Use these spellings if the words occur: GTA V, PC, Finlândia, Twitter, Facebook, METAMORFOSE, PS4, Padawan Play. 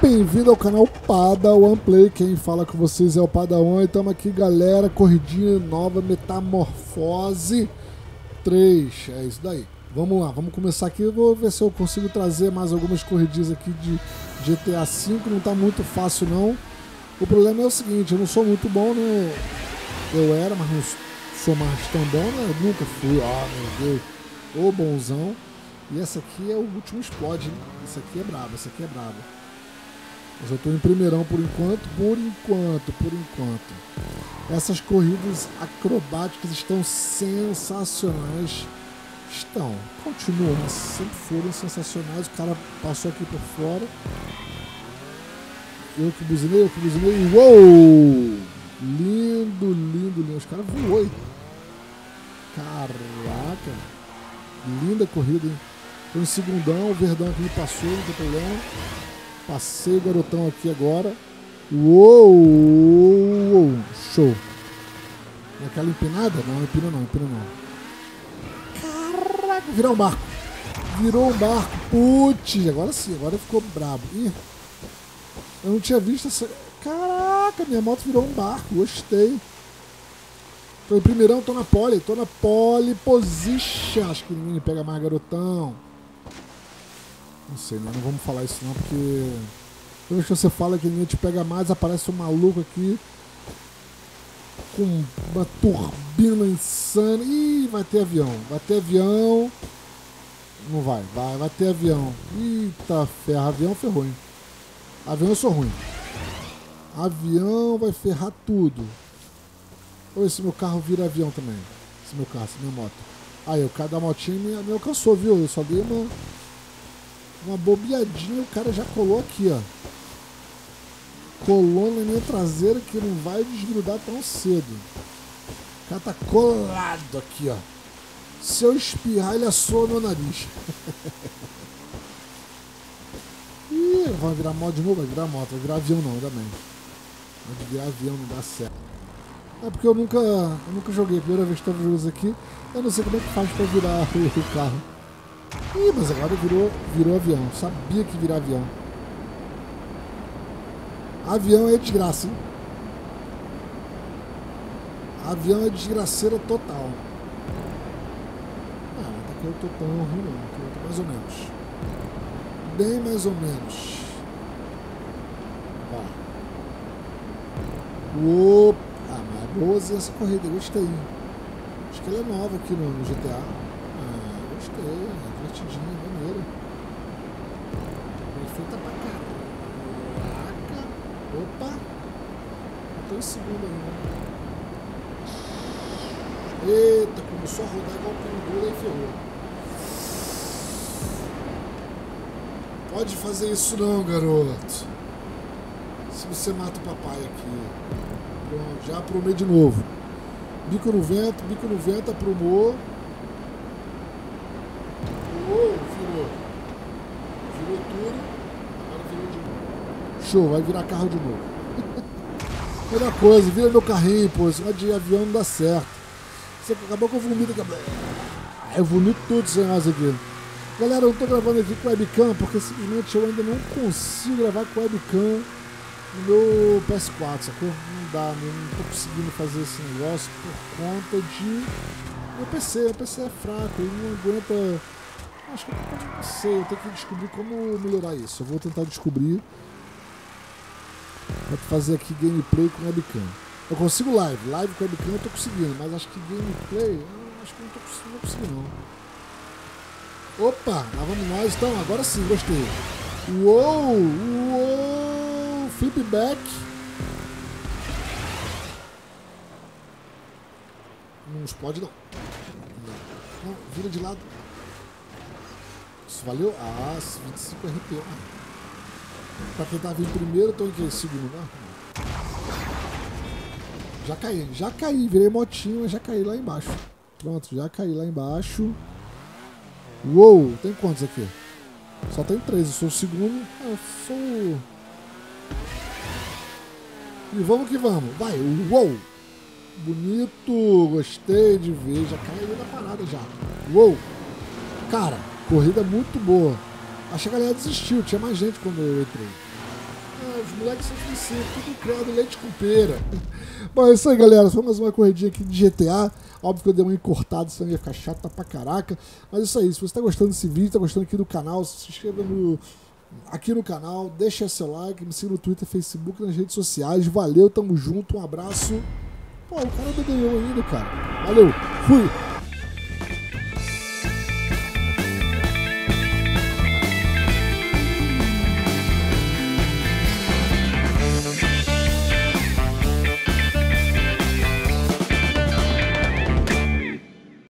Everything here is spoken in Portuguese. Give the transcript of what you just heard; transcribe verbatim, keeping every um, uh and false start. bem-vindo ao canal Padawan Play. Quem fala com vocês é o Padawan e estamos aqui, galera, corridinha nova, Metamorfose três, é isso daí. Vamos lá, vamos começar aqui, eu vou ver se eu consigo trazer mais algumas corridinhas aqui de G T A cinco, não tá muito fácil não. O problema é o seguinte, eu não sou muito bom, né? Eu era, mas não sou mais tão bom, né? Eu nunca fui, ah, meu Deus, ô bonzão. E essa aqui é o último explode, né? Essa aqui é brava, essa aqui é brava. Mas eu tô em primeirão por enquanto, por enquanto, por enquanto. Essas corridas acrobáticas estão sensacionais. Estão, continuam, sempre foram sensacionais. O cara passou aqui por fora. Eu que buzinei, eu que buzinei. Uou! Lindo, lindo, lindo. Os caras voou. Caraca! Linda corrida, hein? Tô em segundão, o verdão aqui me passou, não tem problema. Passei o garotão aqui agora. Uou, uou, show. E aquela empinada? Não, empina não, empina não. Caraca, virou um barco. Virou um barco, putz, agora sim, agora ficou brabo. Ih, eu não tinha visto essa... Caraca, minha moto virou um barco, gostei. Tô em primeirão, tô na pole, tô na pole position. Acho que ninguém pega mais, garotão. Não sei, né? Não vamos falar isso não, porque... Quando você fala que ninguém te pega mais, aparece um maluco aqui com uma turbina insana. Ih, vai ter avião, vai ter avião. Não vai, vai, vai ter avião. Eita ferro, avião ferrou, hein? Avião eu sou ruim. Avião vai ferrar tudo. Ou esse meu carro vira avião também. Esse meu carro, essa minha moto. Aí, o cara da motinha me, me alcançou, viu? Eu só dei uma, uma bobeadinha, o cara já colou aqui, ó. Colou na minha traseira que não vai desgrudar tão cedo. O cara tá colado aqui, ó. Se eu espirrar, ele assou no nariz. Ih, vai virar moto de novo? Vai virar moto, vai virar avião não, ainda bem. Vai virar avião, não dá certo. É porque eu nunca, eu nunca joguei, a primeira vez que eu jogo isso aqui, eu não sei como é que faz pra virar o carro. Ih, mas agora virou, virou avião, sabia que virar avião. Avião é desgraça, hein? Avião é desgraceira total. Ah, até que eu tô tão ruim, eu tô mais ou menos. Bem mais ou menos. Ó. Opa! doze essa corrida, gostei. Acho que ela é nova aqui no, no G T A. Ah, gostei, é divertidinha, maneiro. Perfeita pra cá. Opa! Tô em segundo ainda. Eita, começou a rodar igual pendura e ferrou. Pode fazer isso não, garoto. Se você mata o papai aqui. Pronto, já aprumei de novo. Bico no vento, bico no vento, aprumou. Uou, virou. Virou tudo. Agora virou de novo. Show, vai virar carro de novo. Melhor coisa, vira meu carrinho, pô. Esse negócio de avião não dá certo. Você acabou com o vomito aqui. Eu vomito tudo sem nós aqui. Galera, eu tô gravando aqui com webcam porque simplesmente eu ainda não consigo gravar com webcam. No meu P S quatro, sacou? Não dá, não tô conseguindo fazer esse negócio por conta de meu P C, meu P C é fraco, ele não aguenta. Acho que eu não sei, eu tenho que descobrir como melhorar isso. Eu vou tentar descobrir pra fazer aqui gameplay com webcam. Eu consigo live, live com webcam eu tô conseguindo, mas acho que gameplay, eu acho que eu não tô conseguindo, não consigo não. Opa, lá vamos nós então, agora sim, gostei. Uou, uou. Flipback. Não explode não. Não, vira de lado. Isso valeu? Ah, vinte e cinco R P. Ah. Pra quem tava em primeiro, tô em segundo, né? Já caí, já caí. Virei motinho, mas já caí lá embaixo. Pronto, já caí lá embaixo. Uou, tem quantos aqui? Só tem três, eu sou o segundo. Eu sou... E vamos que vamos, vai, uou! Bonito, gostei de ver, já caiu na parada já. Uou! Cara, corrida muito boa. Acho que a galera desistiu, tinha mais gente quando eu entrei. Ah, os moleques são específicos, tudo criado, leite com pera. Bom, é isso aí, galera. Foi mais uma corridinha aqui de G T A. Óbvio que eu dei uma encurtada, senão ia ficar chato pra caraca. Mas é isso aí. Se você tá gostando desse vídeo, tá gostando aqui do canal, se inscreva no... aqui no canal. Deixa seu like, me siga no Twitter, Facebook, nas redes sociais. Valeu, tamo junto, um abraço. Pô, o cara não ganhou ainda, cara. Valeu, fui!